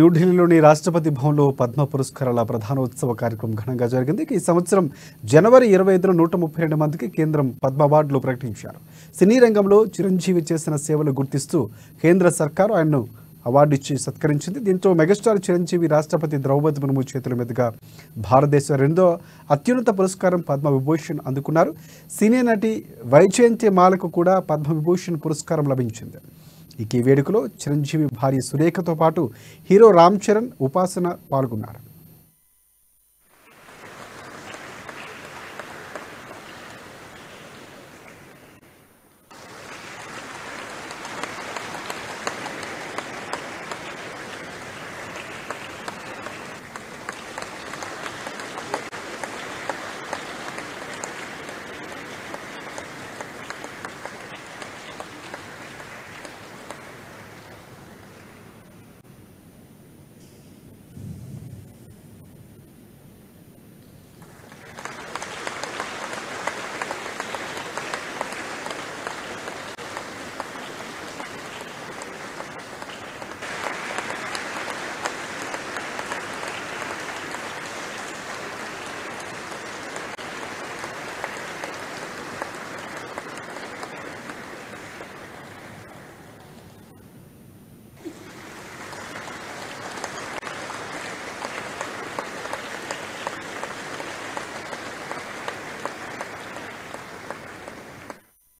న్యూఢిల్లీలోని రాష్ట్రపతి భవనంలో పద్మ పురస్కారాల ప్రధానోత్సవ కార్యక్రమం ఘనంగా జరిగింది. ఈ సంవత్సరం జనవరి 25న 132 మందికి కేంద్రం పద్మ అవార్డులు ప్రకటించారు. సినీ రంగంలో చిరంజీవి చేసిన సేవలు గుర్తిస్తూ కేంద్ర సర్కారు ఆయనను అవార్డు ఇచ్చి సత్కరించింది. దీంతో మెగాస్టార్ చిరంజీవి రాష్ట్రపతి ద్రౌపది ముర్ము చేతుల మీదుగా భారతదేశ రెండో అత్యున్నత పురస్కారం పద్మ విభూషణ్ అందుకున్నారు. సీనియర్ నటి వైజయంతి మాలకు కూడా పద్మ విభూషణ్ పురస్కారం లభించింది. ఈ వేడుకలో చిరంజీవి భార్య సురేఖతో పాటు హీరో రామ్ చరణ్, ఉపాసన పాల్గొన్నారు.